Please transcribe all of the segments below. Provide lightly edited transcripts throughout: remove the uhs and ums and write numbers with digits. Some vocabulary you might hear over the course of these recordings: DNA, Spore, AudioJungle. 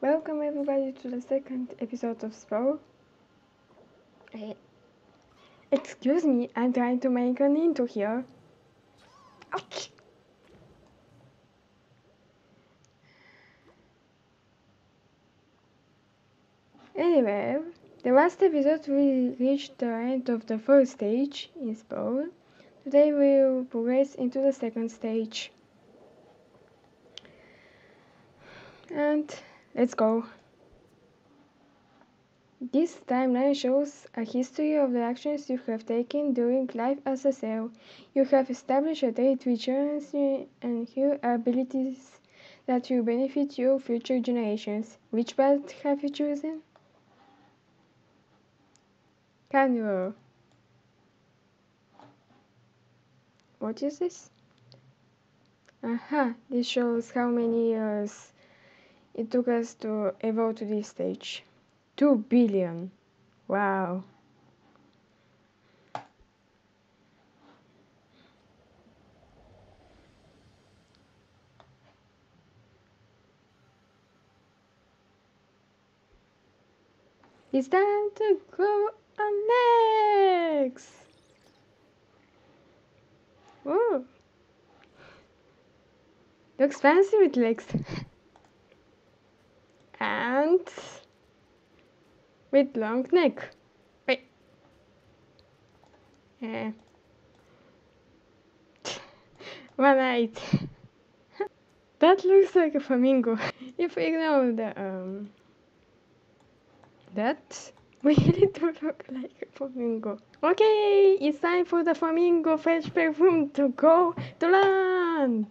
Welcome everybody to the second episode of Spore. Excuse me, I'm trying to make an intro here. Ouch! Anyway, the last episode we reached the end of the first stage in Spore. Today we'll progress into the second stage. And let's go. This timeline shows a history of the actions you have taken during life as a cell. You have established a trait which earns you and your abilities that will benefit your future generations. Which path have you chosen? Carnivore. What is this? Aha, this shows how many years it took us to evolve to this stage. 2 billion. Wow. It's time to grow our legs. Ooh. Looks fancy with legs. And with long neck. Wait. Yeah. One eyed. That looks like a flamingo. If we ignore the that really do look like a flamingo. Okay, it's time for the flamingo fresh perfume to go to land.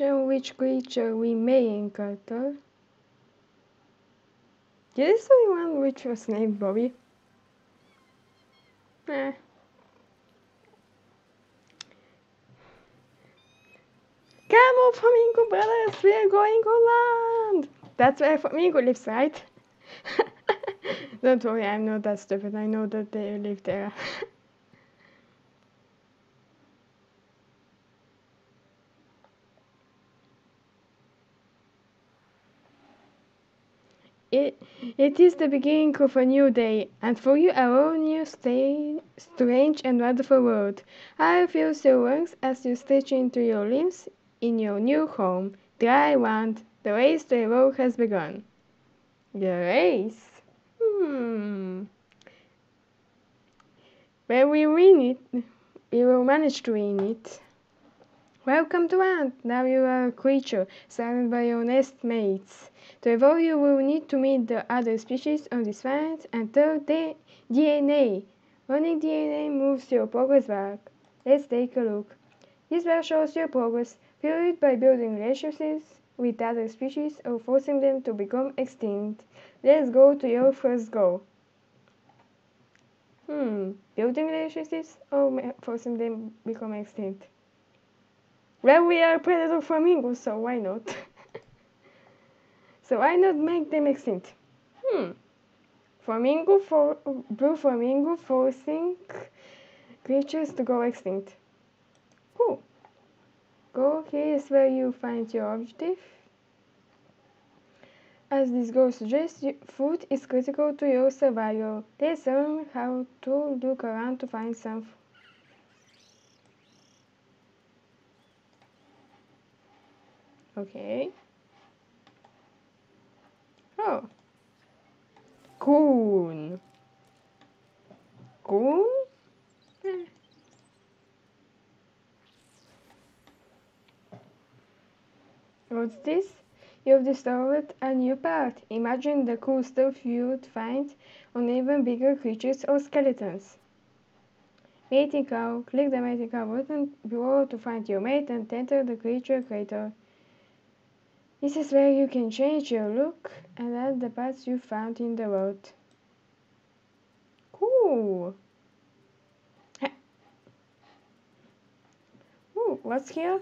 Which creature we may encounter. This is the one which was named Bobby. Come on, flamingo brothers, we are going on land. That's where flamingo lives, right? Don't worry, I'm not that stupid. I know that they live there. It is the beginning of a new day, and for you a whole new strange and wonderful world. I feel your lungs as you stretch into your limbs in your new home. Dry land, the race to evolve has begun. The race? When we win it, we will manage to win it. Welcome to land. Now you are a creature, surrounded by your nest mates. To evolve, you will need to meet the other species on this planet and third DNA. Running DNA moves your progress back. Let's take a look. This bar shows your progress, fueled by building relationships with other species or forcing them to become extinct. Let's go to your first goal. Building relationships or forcing them to become extinct. Well, we are predator flamingos, so why not? So why not make them extinct? Blue flamingo forcing creatures to go extinct. Cool. Go, here is where you find your objective. As this goal suggests, food is critical to your survival. Let's learn how to look around to find some food. Okay. Oh. Coon. Coon? What's this? You've discovered a new part. Imagine the cool stuff you'd find on even bigger creatures or skeletons. Mating cow. Click the mating cow button below to find your mate and enter the creature crater. This is where you can change your look and add the parts you found in the world. Cool! Ooh. Let's hear.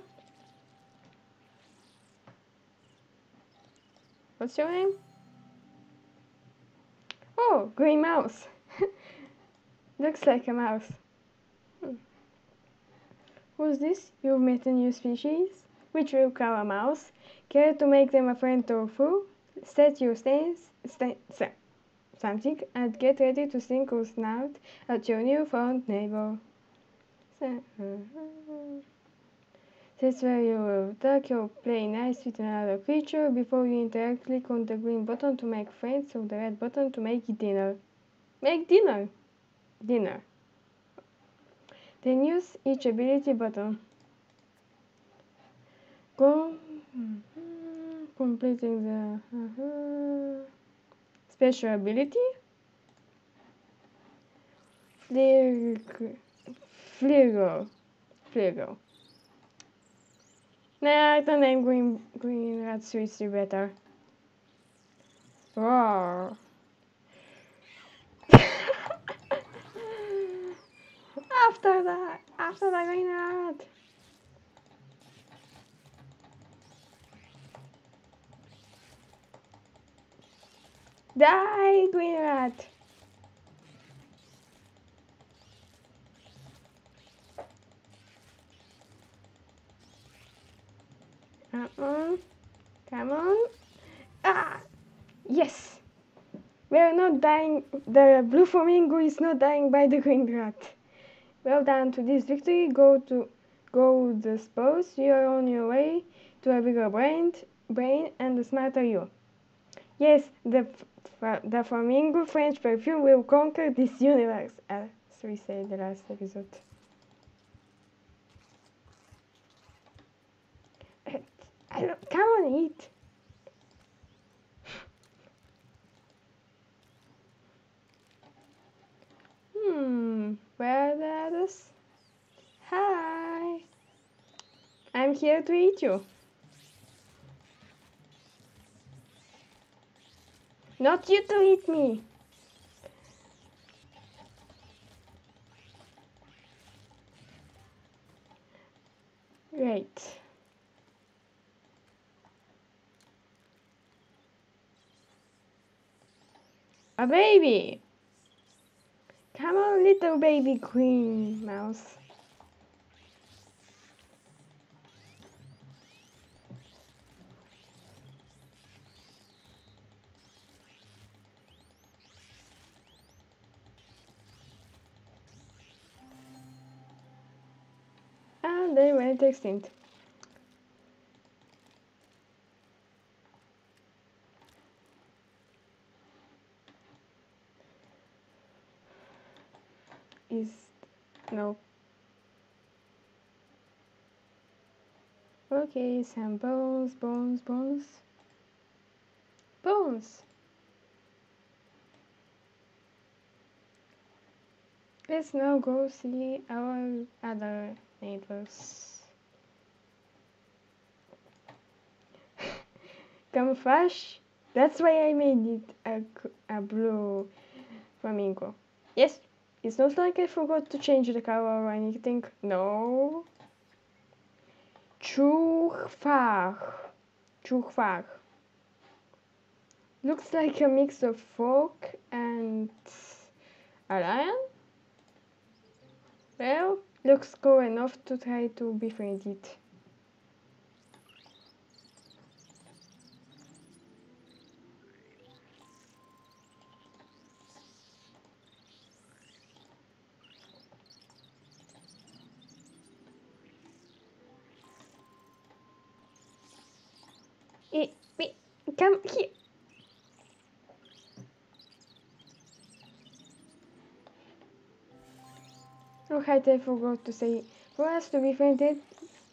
What's your name? Oh, Grey Mouse. Looks like a mouse. Who's this? You've met a new species, which will call a mouse. Care to make them a friend tofu? Set your something and get ready to sink or snout at your new found neighbor. That's where you will duck or play nice with another creature. Before you interact, click on the green button to make friends or the red button to make dinner. Make dinner! Dinner. Then use each ability button. Go. Completing the special ability. Flirgo. Nah, I don't name green rat suits you better. Roar. After the green rat. Die, green rat. Come on. Ah, yes. We are not dying. The blue flamingo is not dying by the green rat. Well done to this victory. Go the Spores. You are on your way to a bigger brain, and the smarter you. Yes, the flamingo French perfume will conquer this universe, as we said the last episode. Come on, eat. Where are the others? Hi. I'm here to eat you. Not you to eat me. Great. A baby! Come on, little baby green mouse. And they went extinct. No. Okay, some bones. Let's now go see our other neighbors. Camouflage. That's why I made it a blue flamingo. Yes. It's not like I forgot to change the color or anything. No. Chugfag. Looks like a mix of folk and a lion. Well, looks cool enough to try to befriend it. Come here. Oh, hi, I forgot to say. For us to be friended,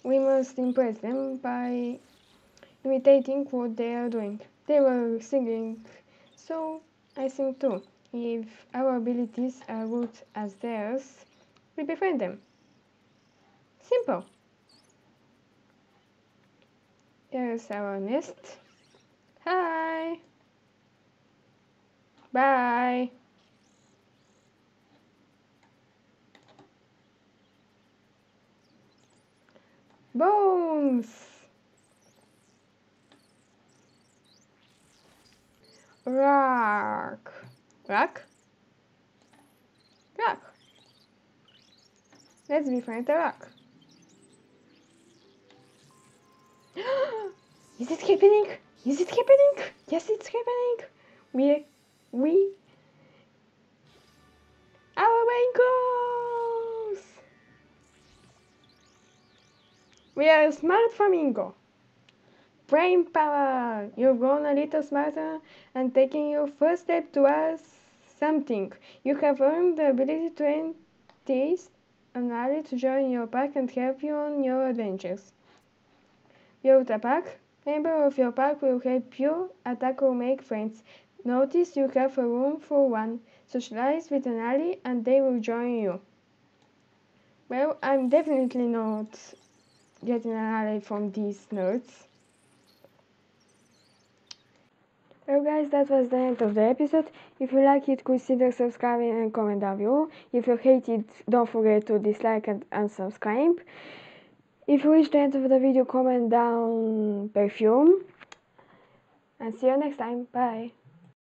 we must impress them by imitating what they are doing. They were singing, so I sing too. If our abilities are good as theirs, we befriend them. Simple. Here's our nest. Hi. Bye. Bones! Raak. Raak? Raak. Let's befriend the rock. Is it happening? Is it happening? Yes, it's happening. We. Our way goes. We are a smart flamingo. Brain power. You've grown a little smarter and taking your first step towards something. You have earned the ability to entice an ally to join your pack and help you on your adventures. Build a pack. Member of your pack will help you attack or make friends. Notice you have a room for one. Socialize with an ally and they will join you. Well, I'm definitely not getting an ally from these nerds. Well guys, that was the end of the episode. If you like it, consider subscribing and comment down below. If you hate it, don't forget to dislike and unsubscribe. If you reach the end of the video, comment down perfume. And see you next time. Bye.